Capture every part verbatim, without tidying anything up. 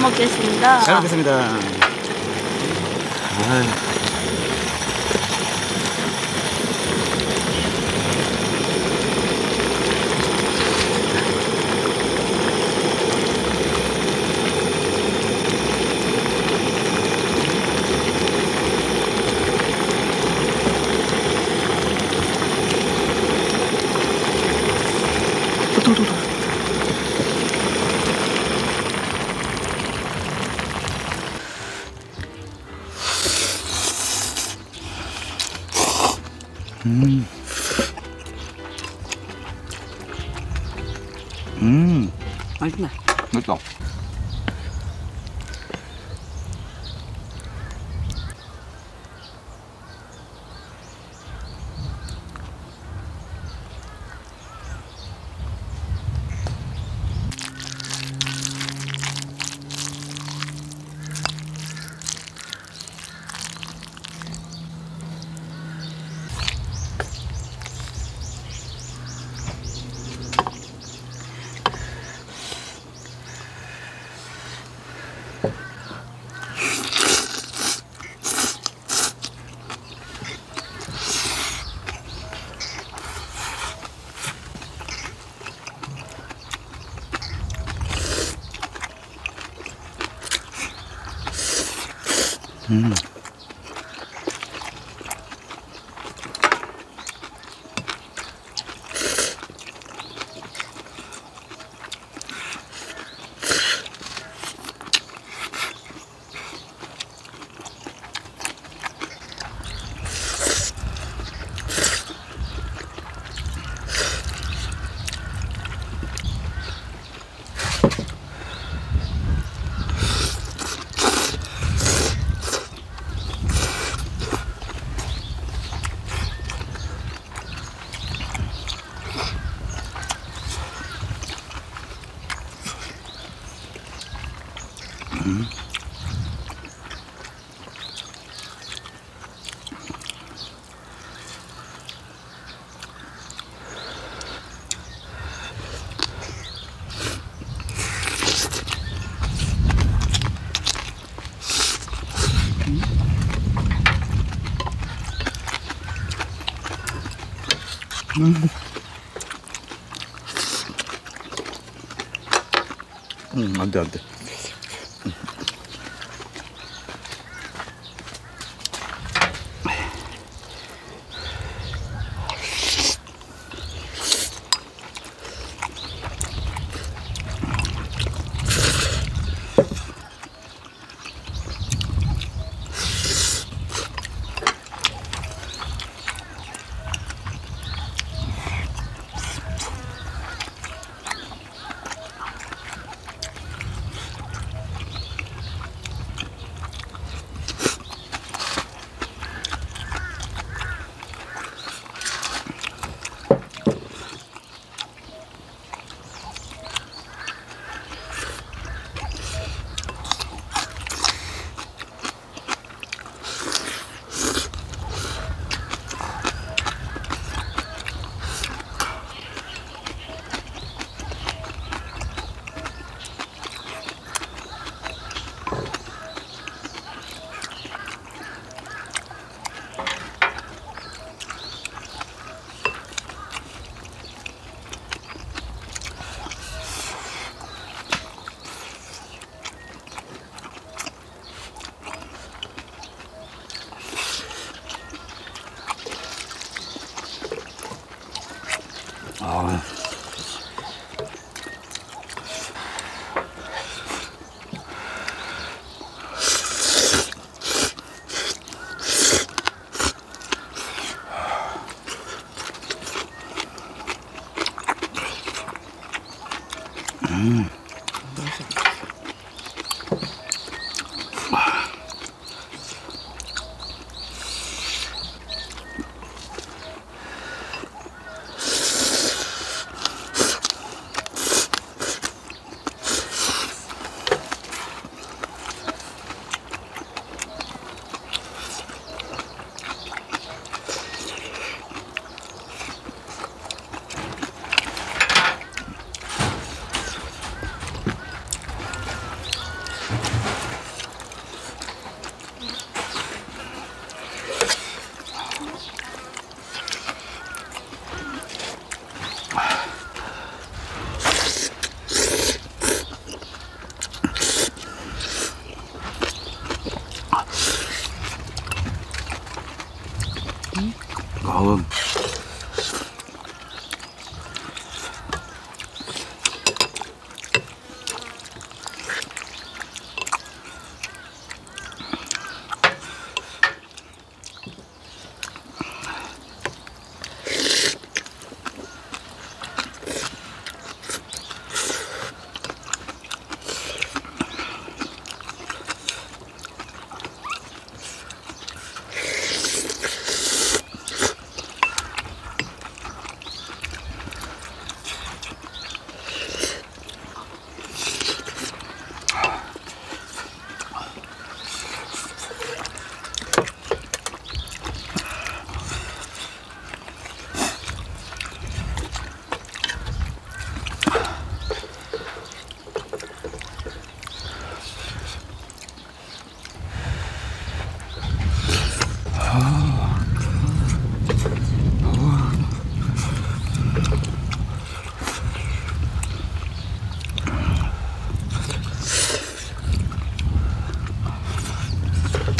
먹겠습니다. 잘 먹겠습니다. 아유. 음. 음. 맛있네. 맛있다. 음. 음. 음, 안 돼, 안 돼. 음.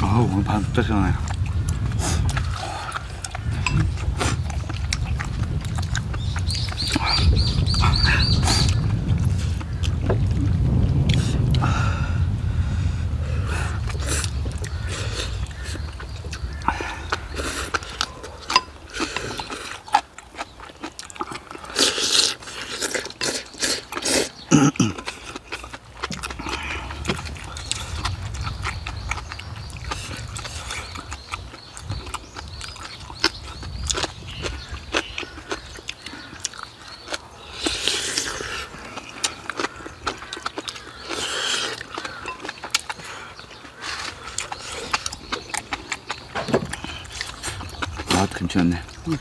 아우 오늘 밤 진짜 시원해요. 아, 김치 넣네. 응. 음.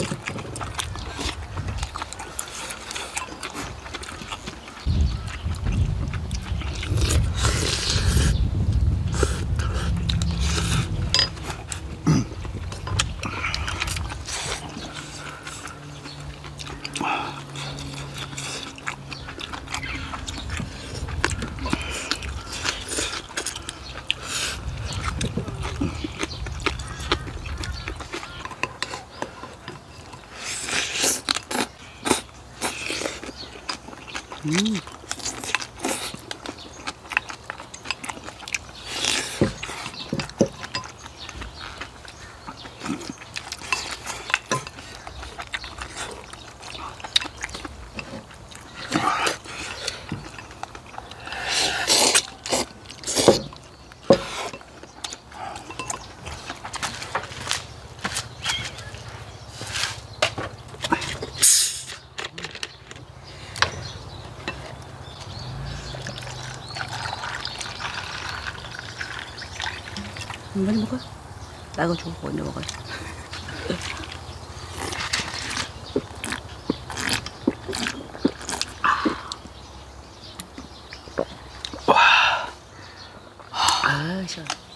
嗯。 빨리 먹어. 나 이거 주고 먼저 먹어야지. 와. 아, 시원해.